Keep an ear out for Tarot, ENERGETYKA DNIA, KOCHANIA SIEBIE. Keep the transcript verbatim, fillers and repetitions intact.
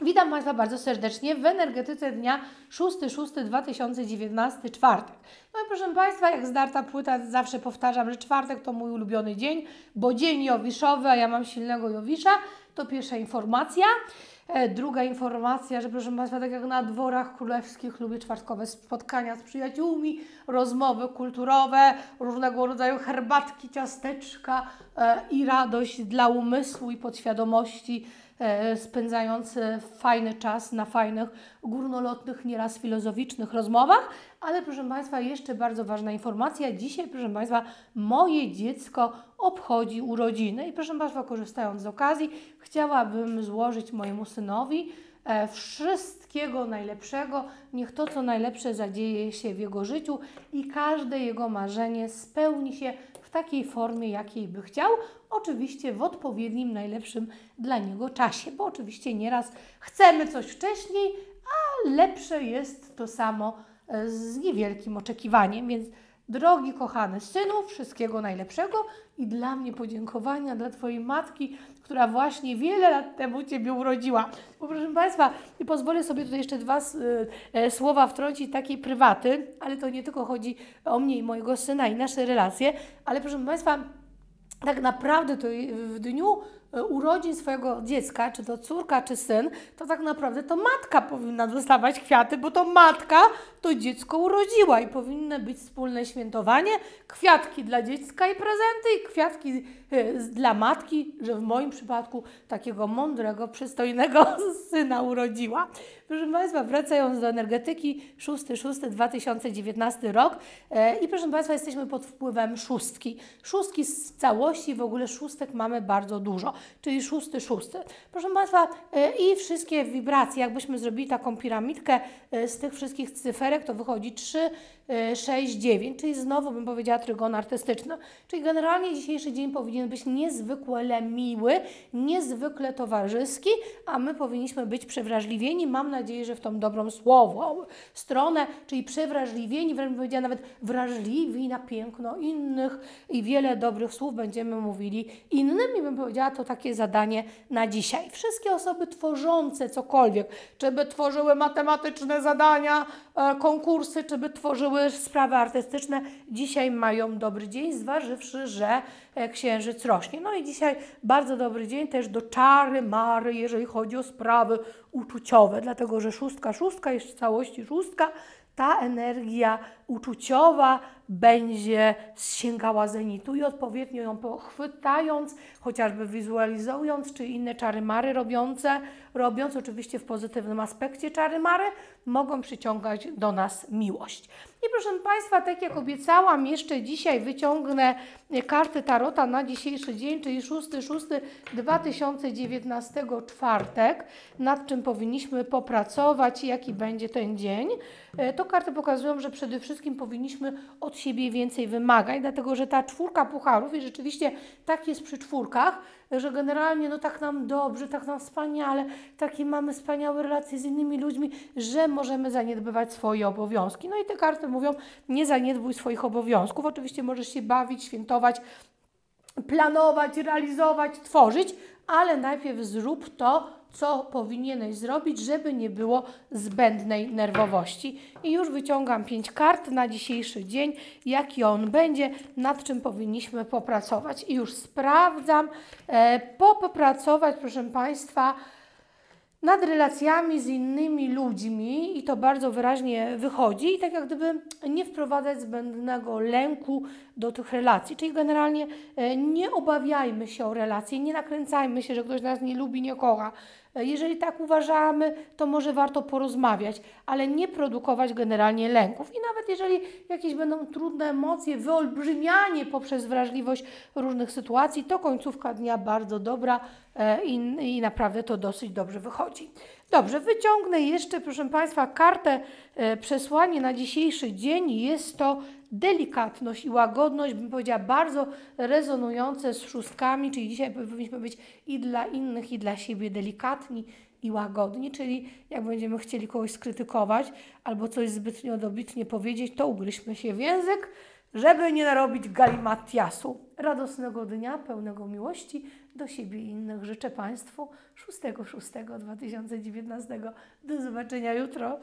Witam Państwa bardzo serdecznie w energetyce dnia szóstego szóstego dwa tysiące dziewiętnastego, czwartek. No i proszę Państwa, jak zdarta płyta, zawsze powtarzam, że czwartek to mój ulubiony dzień, bo dzień jowiszowy, a ja mam silnego jowisza, to pierwsza informacja. Druga informacja, że proszę Państwa, tak jak na dworach królewskich lubię czwartkowe spotkania z przyjaciółmi, rozmowy kulturowe, różnego rodzaju herbatki, ciasteczka i radość dla umysłu i podświadomości, spędzając fajny czas na fajnych, górnolotnych, nieraz filozoficznych rozmowach. Ale proszę Państwa, jeszcze bardzo ważna informacja. Dzisiaj, proszę Państwa, moje dziecko obchodzi urodziny i proszę Państwa, korzystając z okazji, chciałabym złożyć mojemu synowi wszystkiego najlepszego. Niech to, co najlepsze, zadzieje się w jego życiu i każde jego marzenie spełni się w takiej formie, jakiej by chciał, oczywiście w odpowiednim, najlepszym dla niego czasie, bo oczywiście nieraz chcemy coś wcześniej, a lepsze jest to samo z niewielkim oczekiwaniem, więc drogi, kochany synu, wszystkiego najlepszego i dla mnie podziękowania dla Twojej matki, która właśnie wiele lat temu Ciebie urodziła. Bo proszę Państwa, pozwolę sobie tutaj jeszcze dwa słowa wtrącić takiej prywaty, ale to nie tylko chodzi o mnie i mojego syna i nasze relacje, ale proszę Państwa, tak naprawdę to w dniu urodzin swojego dziecka, czy to córka, czy syn, to tak naprawdę to matka powinna dostawać kwiaty, bo to matka to dziecko urodziła i powinno być wspólne świętowanie, kwiatki dla dziecka i prezenty, i kwiatki dla matki, że w moim przypadku takiego mądrego, przystojnego syna urodziła. Proszę Państwa, wracając do energetyki, szósty szósty dwa tysiące dziewiętnasty rok i proszę Państwa, jesteśmy pod wpływem szóstki. Szóstki z całości, w ogóle szóstek mamy bardzo dużo, czyli szósty szósty. Proszę Państwa, i wszystkie wibracje, jakbyśmy zrobili taką piramidkę z tych wszystkich cyferek, to wychodzi trzy, sześć, dziewięć, czyli znowu bym powiedziała trygon artystyczny. Czyli generalnie dzisiejszy dzień powinien być niezwykle miły, niezwykle towarzyski, a my powinniśmy być przewrażliwieni, mam nadzieję, że w tą dobrą słowo, stronę, czyli przewrażliwieni, wręcz bym powiedziała nawet wrażliwi na piękno innych i wiele dobrych słów będziemy mówili innym i bym powiedziała, to takie zadanie na dzisiaj. Wszystkie osoby tworzące cokolwiek, czy by tworzyły matematyczne zadania, e, konkursy, czy by tworzyły sprawy artystyczne, dzisiaj mają dobry dzień, zważywszy, że księżyc rośnie. No i dzisiaj bardzo dobry dzień też do czary mary, jeżeli chodzi o sprawy uczuciowe, dlatego że szóstka, szóstka, jest w całości szóstka, ta energia uczuciowa będzie sięgała zenitu i odpowiednio ją pochwytając, chociażby wizualizując, czy inne czary mary robiące, robiąc oczywiście w pozytywnym aspekcie czary mary, mogą przyciągać do nas miłość. I proszę Państwa, tak jak obiecałam, jeszcze dzisiaj wyciągnę karty Tarota na dzisiejszy dzień, czyli szósty szósty dwa tysiące dziewiętnastego, czwartek, nad czym powinniśmy popracować, jaki będzie ten dzień. To karty pokazują, że przede wszystkim powinniśmy od siebie więcej wymagać, dlatego że ta czwórka pucharów, i rzeczywiście tak jest przy czwórkach, że generalnie no tak nam dobrze, tak nam wspaniale, takie mamy wspaniałe relacje z innymi ludźmi, że możemy zaniedbywać swoje obowiązki. No i te karty mówią, nie zaniedbuj swoich obowiązków. Oczywiście możesz się bawić, świętować, planować, realizować, tworzyć, ale najpierw zrób to, co powinieneś zrobić, żeby nie było zbędnej nerwowości. I już wyciągam pięć kart na dzisiejszy dzień, jaki on będzie, nad czym powinniśmy popracować. I już sprawdzam, e, popracować, proszę Państwa, nad relacjami z innymi ludźmi i to bardzo wyraźnie wychodzi i tak jak gdyby nie wprowadzać zbędnego lęku do tych relacji, czyli generalnie nie obawiajmy się o relacje, nie nakręcajmy się, że ktoś nas nie lubi, nie kocha. Jeżeli tak uważamy, to może warto porozmawiać, ale nie produkować generalnie lęków. I nawet jeżeli jakieś będą trudne emocje, wyolbrzymianie poprzez wrażliwość różnych sytuacji, to końcówka dnia bardzo dobra i, i naprawdę to dosyć dobrze wychodzi. Dobrze, wyciągnę jeszcze, proszę Państwa, kartę przesłanie na dzisiejszy dzień. Jest to delikatność i łagodność, bym powiedziała, bardzo rezonujące z szóstkami, czyli dzisiaj powinniśmy być i dla innych, i dla siebie delikatni i łagodni, czyli jak będziemy chcieli kogoś skrytykować albo coś zbytnio dobitnie powiedzieć, to ugryźmy się w język, żeby nie narobić galimatiasu. Radosnego dnia, pełnego miłości do siebie i innych życzę Państwu szóstego szóstego dwa tysiące dziewiętnastego. Do zobaczenia jutro.